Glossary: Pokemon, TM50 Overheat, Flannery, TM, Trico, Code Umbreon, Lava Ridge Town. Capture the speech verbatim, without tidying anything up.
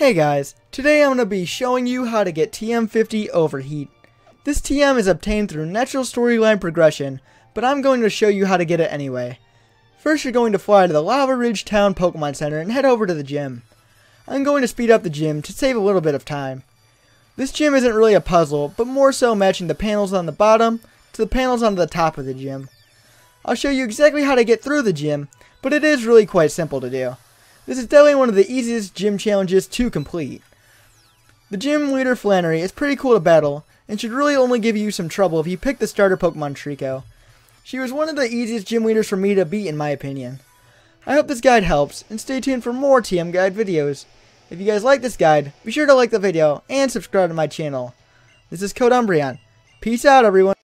Hey guys, today I'm going to be showing you how to get T M fifty Overheat. This T M is obtained through natural storyline progression, but I'm going to show you how to get it anyway. First you're going to fly to the Lava Ridge Town Pokemon Center and head over to the gym. I'm going to speed up the gym to save a little bit of time. This gym isn't really a puzzle, but more so matching the panels on the bottom to the panels on the top of the gym. I'll show you exactly how to get through the gym, but it is really quite simple to do. This is definitely one of the easiest gym challenges to complete. The gym leader Flannery is pretty cool to battle, and should really only give you some trouble if you pick the starter Pokemon Trico. She was one of the easiest gym leaders for me to beat in my opinion. I hope this guide helps, and stay tuned for more T M guide videos. If you guys like this guide, be sure to like the video and subscribe to my channel. This is Code Umbreon. Peace out everyone!